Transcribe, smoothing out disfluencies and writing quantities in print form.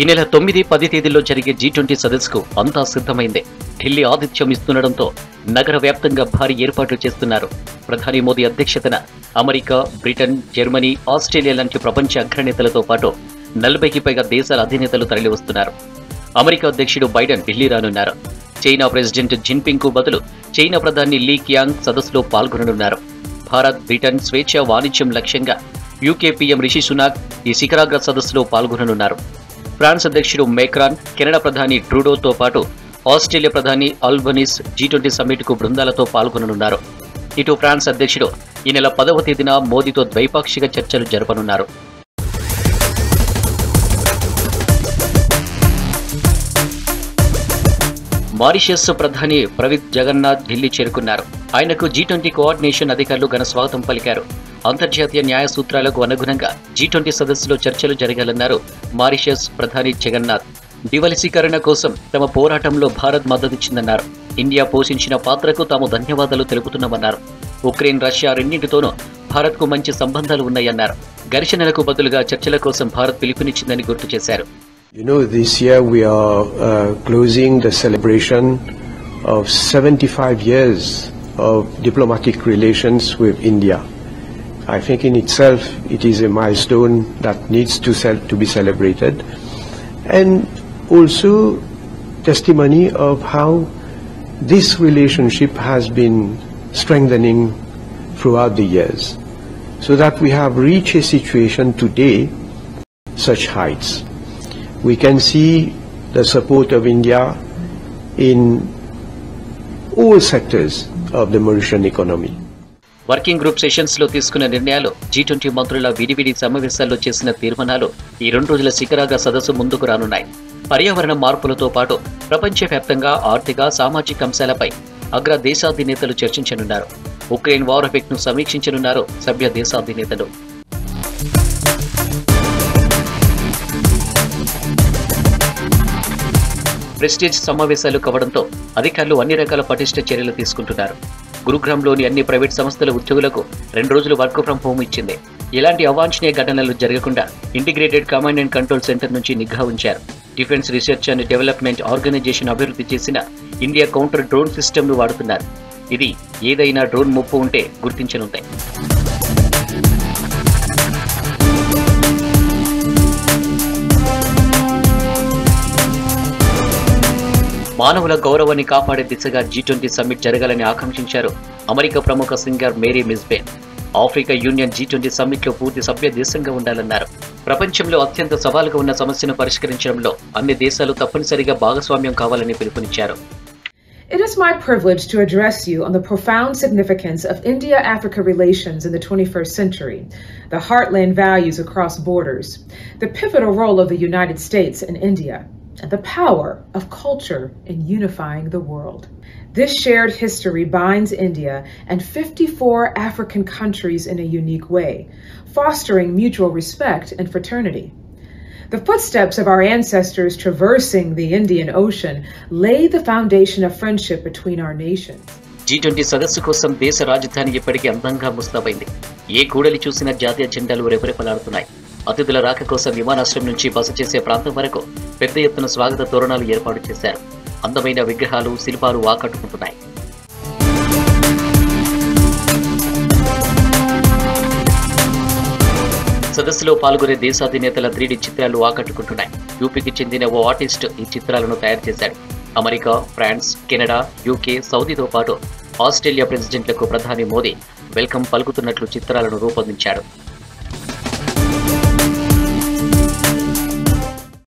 ఈ నెల 9-10 తేదీల్లో జరిగే G20 సదస్సుకు అంతా సిద్ధమైందే. ఢిల్లీ ఆతిథ్యం ఇస్తుండటంతో నగర వ్యాప్తంగా భారీ ఏర్పాట్లు చేస్తున్నారు. ప్రధాని మోదీ అధ్యక్షతన అమెరికా, బ్రిటన్, జర్మనీ, ఆస్ట్రేలియా లాంటి ప్రపంచ అగ్రనేతలతో పాటు 40కి పైగా దేశాల అధినేతలు తరలివస్తున్నారు. అమెరికా అధ్యక్షుడు బైడెన్ ఢిల్లీ రానున్నారు. చైనా ప్రెసిడెంట్ జిన్పింగ్కు బదులు చైనా ప్రధాని లీ కియాంగ్ సదస్సులో పాల్గొననున్నారు. భారత్, బ్రిటన్ స్వేచ్ఛ వాణిజ్యం లక్ష్యంగా యూకే పీఎం రిషి సునాక్ ఈ శిఖరాగ్ర సదస్సులో పాల్గొననున్నారు. ఫ్రాన్స్ అధ్యక్షుడు మేక్రాన్, కెనడా ప్రధాని ట్రూడోతో పాటు ఆస్ట్రేలియా ప్రధాని అల్బనీస్ G20 సమ్మిట్కు బృందాలతో పాల్గొననున్నారు. ఇటు ఫ్రాన్స్ అధ్యక్షుడు ఈ నెల 10వ తేదీన మోదీతో ద్వైపాక్షిక చర్చలు జరపనున్నారు. మారిషస్ ప్రధాని ప్రవిత్ జగన్నాథ్ ఢిల్లీ చేరుకున్నారు. ఆయనకు G20 కోఆర్డినేషన్ అధికారులు ఘన స్వాగతం పలికారు. అంతర్జాతీయ న్యాయ సూత్రాలకు అనుగుణంగా G20 సదస్సులో చర్చలు జరగాలన్నారు మారిషస్ ప్రధాని జగన్నాథ్. దివలిసీకరణ కోసం తమ పోరాటంలో భారత్ మద్దతిచ్చిందన్నారు. ఇండియా పోషించిన పాత్రకు తాము ధన్యవాదాలు తెలుపుతున్నామన్నారు. ఉక్రెయిన్, రష్యా రెండింటితోనూ భారత్కు మంచి సంబంధాలు ఉన్నాయన్నారు. ఘర్షణలకు బదులుగా చర్చల కోసం భారత్ పిలుపునిచ్చిందని గుర్తు చేశారు. This year we are closing the celebration of 75 years of diplomatic relations with India. I think in itself it is a milestone that needs to be celebrated, and also testimony of how this relationship has been strengthening throughout the years, so that we have reached a situation today such heights. We can see the support of India in all sectors of the Mauritian economy. Working group sessions లో తీసుకున్న నిర్ణయాలు, G20 మంత్రుల VDVD సమావేశాల్లో చేసిన తీర్మానాలు ఈ 2 రోజుల శిఖరాగ్ర సదస్సు ముందుకు రానున్నాయి. పర్యావరణ మార్పులతో పాటు ప్రపంచవ్యాప్తంగా ఆర్థిక, సామాజిక అంశాలపై అగ్ర దేశాధినేతలు చర్చించనున్నారు. ఉక్రెయిన్ వార్ ఎఫెక్ట్ ను సమీక్షించనున్నారు సభ్య దేశాధినేతలు. ప్రెస్టీజ్ సమావేశాలు కావడంతో అధికారులు అన్ని రకాల పటిష్ట చర్యలు తీసుకుంటున్నారు. గురుగ్రామ్లోని అన్ని ప్రైవేట్ సంస్థల ఉద్యోగులకు 2 రోజులు వర్క్ ఫ్రం హోమ్ ఇచ్చింది. ఎలాంటి అవాంఛనీయ ఘటనలు జరగకుండా integrated command and control centre నుంచి నిఘా ఉంచారు. Defence research and development organisation అభివృద్ధి చేసిన ఇండియా కౌంటర్ డ్రోన్ సిస్టమ్ను వాడుతున్నారు. ఇది ఏదైనా డ్రోన్ ముప్పు ఉంటే గుర్తించనుంది. మానవుల గౌరవాన్ని కాపాడే దిశగా G20 సమ్మిట్ జరగాలని ఆకాంక్షించారు అమెరికా ప్రముఖ singer Mary మిస్బేన్. Africa Union G20 సమ్మిట్లో పూర్తి సభ్య దేశంగా ఉండాలన్నారు. ప్రపంచంలో అత్యంత సవాలుగా ఉన్న సమస్యను పరిష్కరించడంలో అన్ని దేశాలు తప్పనిసరిగా భాగస్వామ్యం కావాలని పిలుపునిచ్చారు. It is my privilege to address you on the profound significance of India-Africa relations in the 21st century, the heartland values across borders, the pivotal role of the United States in India, and the power of culture in unifying the world. This shared history binds India and 54 African countries in a unique way, fostering mutual respect and fraternity. The footsteps of our ancestors traversing the Indian Ocean lay the foundation of friendship between our nations. G20 సదస్సు కోసం దేశ రాజధాని ఇప్పటికీ అందంగా ముస్తాబైంది. ఏ కూడలి చూసినా జాతీయ జెండాలు రెపరెపలాడుతున్నాయి. అతిథుల రాక కోసం విమానాశ్రయం నుంచి బస చేసే ప్రాంతం వరకు పెద్ద ఎత్తున స్వాగత తోరణాలు ఏర్పాటు చేశారు. అందమైన విగ్రహాలు, శిల్పాలు ఆకట్టుకుంటున్నాయి. సదస్సులో పాల్గొనే దేశాధినేతల 3D చిత్రాలు ఆకట్టుకుంటున్నాయి. యూపీకి చెందిన ఓ ఆర్టిస్ట్ ఈ చిత్రాలను తయారు చేశాడు. అమెరికా, ఫ్రాన్స్, కెనడా, యూకే, సౌదీతో పాటు ఆస్ట్రేలియా ప్రెసిడెంట్లకు ప్రధాని మోదీ వెల్కమ్ పలుకుతున్నట్లు చిత్రాలను రూపొందించాడు.